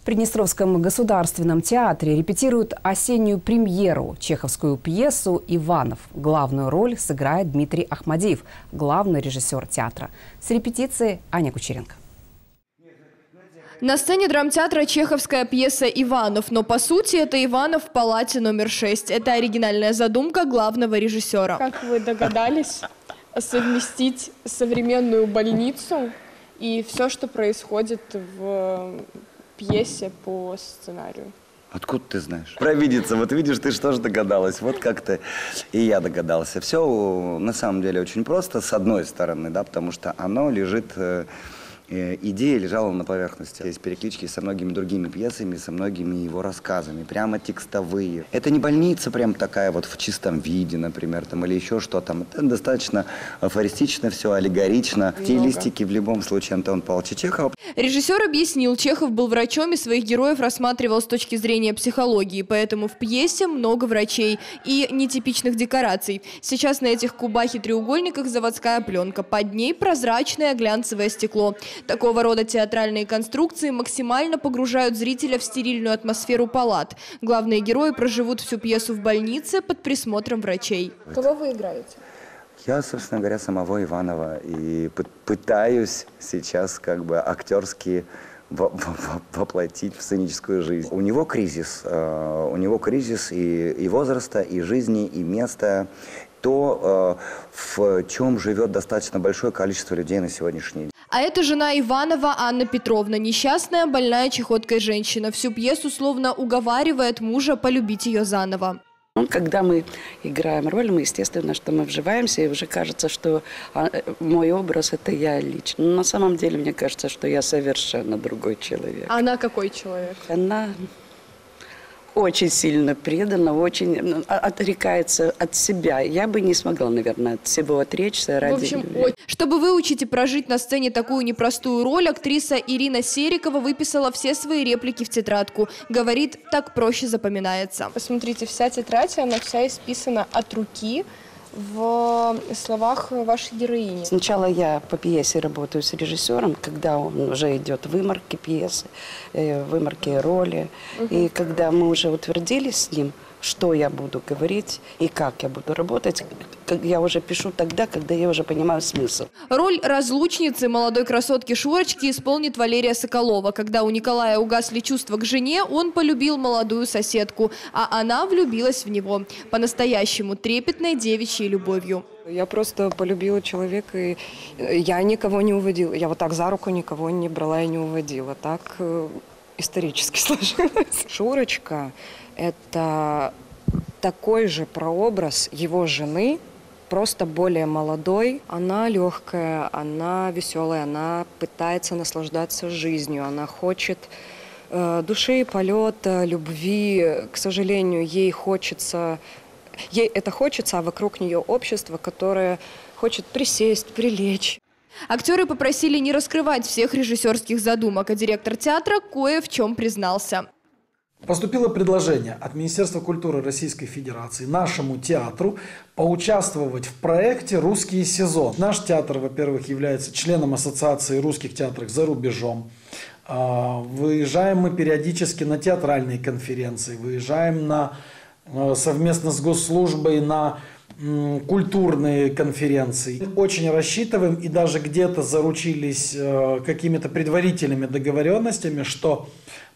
В Приднестровском государственном театре репетируют осеннюю премьеру, чеховскую пьесу «Иванов». Главную роль сыграет Дмитрий Ахмадиев, главный режиссер театра. С репетиции Аня Кучеренко. На сцене драмтеатра чеховская пьеса «Иванов», но по сути это «Иванов в палате номер 6». Это оригинальная задумка главного режиссера. Как вы догадались, совместить современную больницу и все, что происходит в пьесе по сценарию. Откуда ты знаешь? Провидица, вот видишь, ты что же догадалась, вот как ты и я догадался. Все на самом деле очень просто, с одной стороны, да, потому что оно лежит, идея лежала на поверхности. Есть переклички со многими другими пьесами, со многими его рассказами, прямо текстовые. Это не больница прям такая вот в чистом виде, например, там, или еще что там. Это достаточно афористично все, аллегорично. Стилистики в любом случае Антон Павлович Чехов. Режиссер объяснил, Чехов был врачом и своих героев рассматривал с точки зрения психологии, поэтому в пьесе много врачей и нетипичных декораций. Сейчас на этих кубах и треугольниках заводская пленка, под ней прозрачное глянцевое стекло. Такого рода театральные конструкции максимально погружают зрителя в стерильную атмосферу палат. Главные герои проживут всю пьесу в больнице под присмотром врачей. Кого вы играете? Я, собственно говоря, самого Иванова. И пытаюсь сейчас как бы актерские воплотить в сценическую жизнь. У него кризис и возраста, и жизни, и места. То, в чем живет достаточно большое количество людей на сегодняшний день. А это жена Иванова Анна Петровна, несчастная, больная чехоткой женщина. Всю пьесу словно уговаривает мужа полюбить ее заново. Когда мы играем роль, мы, естественно, что мы вживаемся, и уже кажется, что мой образ – это я лично. Но на самом деле, мне кажется, что я совершенно другой человек. Она какой человек? Она очень сильно предана, очень отрекается от себя. Я бы не смогла, наверное, от всего отречься ради любви. Чтобы выучить и прожить на сцене такую непростую роль, актриса Ирина Серикова выписала все свои реплики в тетрадку. Говорит, так проще запоминается. Посмотрите, вся тетрадь, она вся исписана от руки в словах вашей героини. Сначала я по пьесе работаю с режиссером, когда он уже идет вымарки пьесы, вымарки роли. И когда мы уже утвердились с ним, что я буду говорить и как я буду работать, я уже пишу тогда, когда я уже понимаю смысл. Роль разлучницы молодой красотки Шурочки исполнит Валерия Соколова. Когда у Николая угасли чувства к жене, он полюбил молодую соседку, а она влюбилась в него. По-настоящему трепетной девичьей любовью. Я просто полюбила человека, и я никого не уводила. Я вот так за руку никого не брала и не уводила. Так исторически сложилось. Шурочка — это такой же прообраз его жены, просто более молодой. Она легкая, она веселая, она пытается наслаждаться жизнью, она хочет души, полета, любви. К сожалению, ей это хочется, а вокруг нее общество, которое хочет присесть, прилечь. Актеры попросили не раскрывать всех режиссерских задумок, а директор театра кое в чем признался. Поступило предложение от Министерства культуры Российской Федерации нашему театру поучаствовать в проекте «Русский сезон». Наш театр, во-первых, является членом Ассоциации русских театров за рубежом. Выезжаем мы периодически на театральные конференции, выезжаем совместно с госслужбой на культурные конференции. Очень рассчитываем и даже где-то заручились какими-то предварительными договоренностями, что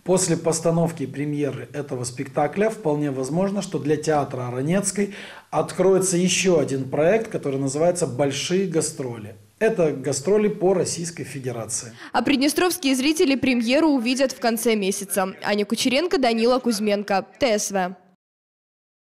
после постановки премьеры этого спектакля вполне возможно, что для театра Аронецкой откроется еще один проект, который называется «Большие гастроли». Это гастроли по Российской Федерации. А приднестровские зрители премьеру увидят в конце месяца. Аня Кучеренко, Данила Кузьменко, ТСВ.